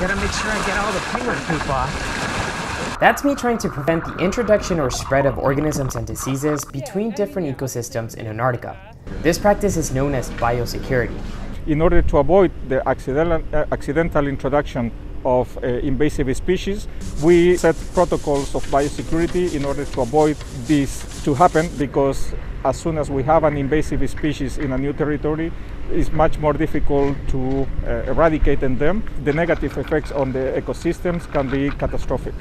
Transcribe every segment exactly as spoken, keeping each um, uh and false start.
Gotta make sure I get all the penguin poop off. That's me trying to prevent the introduction or spread of organisms and diseases between different ecosystems in Antarctica. This practice is known as biosecurity. In order to avoid the accidental, uh, accidental introduction of uh, invasive species, we set protocols of biosecurity in order to avoid this to happen, because as soon as we have an invasive species in a new territory, it's much more difficult to uh, eradicate them. The negative effects on the ecosystems can be catastrophic.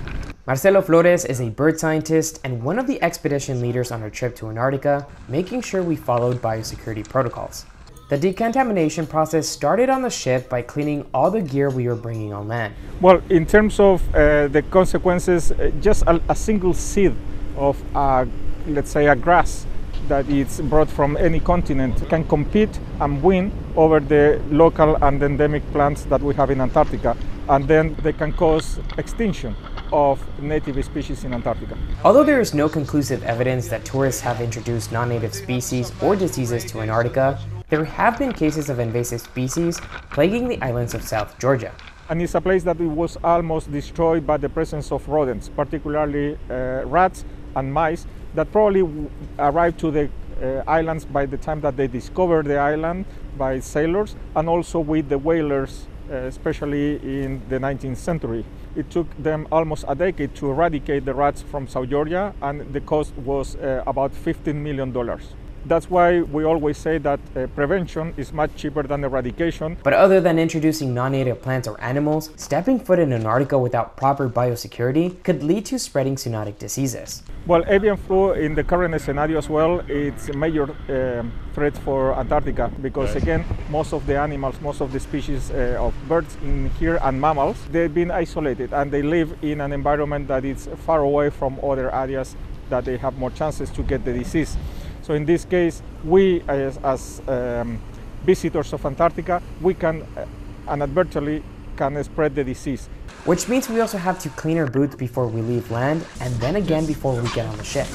Marcelo Flores is a bird scientist and one of the expedition leaders on our trip to Antarctica, making sure we followed biosecurity protocols. The decontamination process started on the ship by cleaning all the gear we were bringing on land. Well, in terms of uh, the consequences, uh, just a, a single seed of, uh, let's say, a grass that is brought from any continent can compete and win over the local and endemic plants that we have in Antarctica, and then they can cause extinction of native species in Antarctica. Although there is no conclusive evidence that tourists have introduced non-native species or diseases to Antarctica, there have been cases of invasive species plaguing the islands of South Georgia. And it's a place that it was almost destroyed by the presence of rodents, particularly uh, rats and mice, that probably arrived to the uh, islands by the time that they discovered the island by sailors, and also with the whalers, uh, especially in the nineteenth century. It took them almost a decade to eradicate the rats from South Georgia, and the cost was uh, about fifteen million dollars. That's why we always say that uh, prevention is much cheaper than eradication. But other than introducing non-native plants or animals, stepping foot in Antarctica without proper biosecurity could lead to spreading zoonotic diseases. Well, avian flu in the current scenario as well, it's a major um, threat for Antarctica, because again, most of the animals, most of the species uh, of birds in here and mammals, they've been isolated and they live in an environment that is far away from other areas that they have more chances to get the disease. So in this case, we as, as um, visitors of Antarctica, we can uh, inadvertently can spread the disease. Which means we also have to clean our boots before we leave land, and then again before we get on the ship.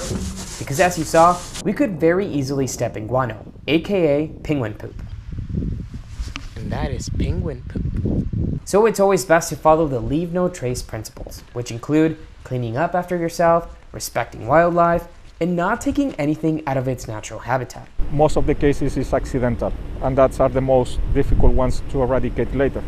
Because as you saw, we could very easily step in guano, aka penguin poop. And that is penguin poop. So it's always best to follow the leave no trace principles, which include cleaning up after yourself, respecting wildlife, and not taking anything out of its natural habitat. Most of the cases is accidental, and that's are the most difficult ones to eradicate later.